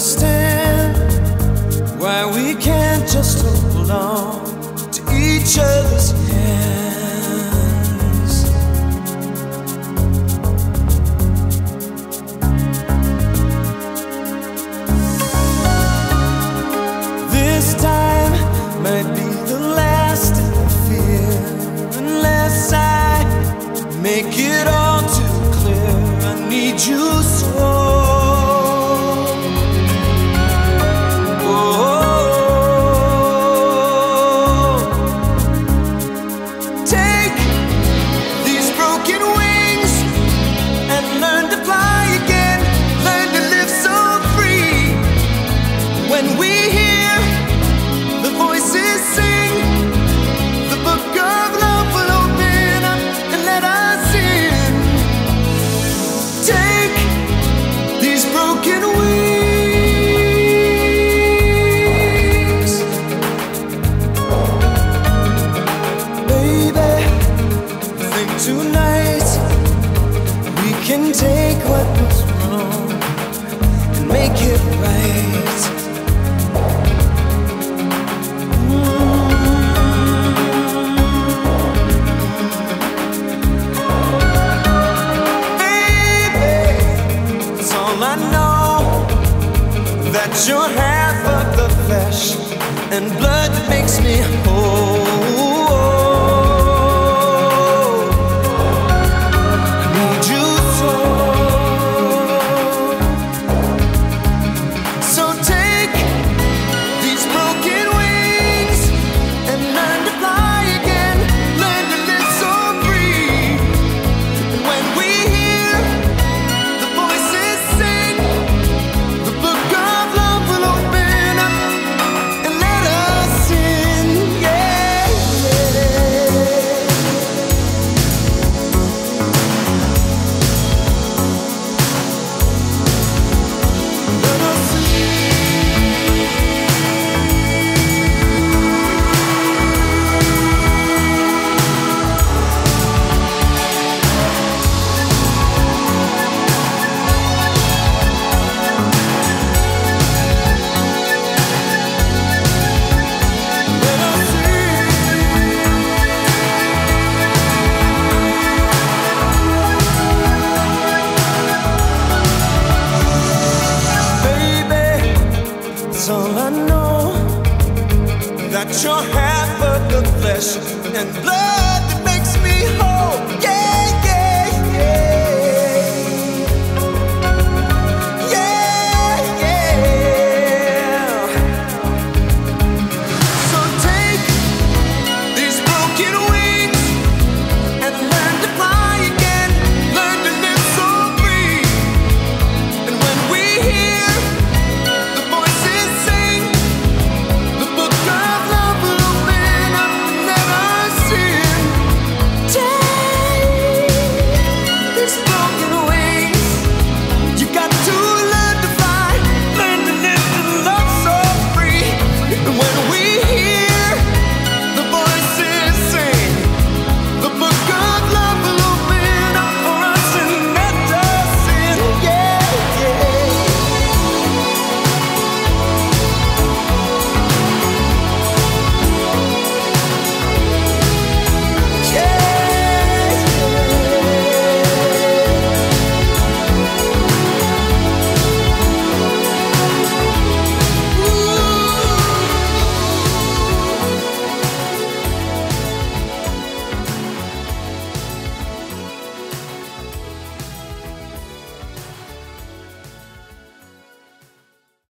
understand why we can't just hold on to each other's hands. This time might be the last in the fear, unless I make it all too clear. I need you so. Tonight we can take what was wrong and make it right. Baby, it's all I know, that you're half of the flesh and blood that makes me whole. All I know, that you're half of the flesh and blood.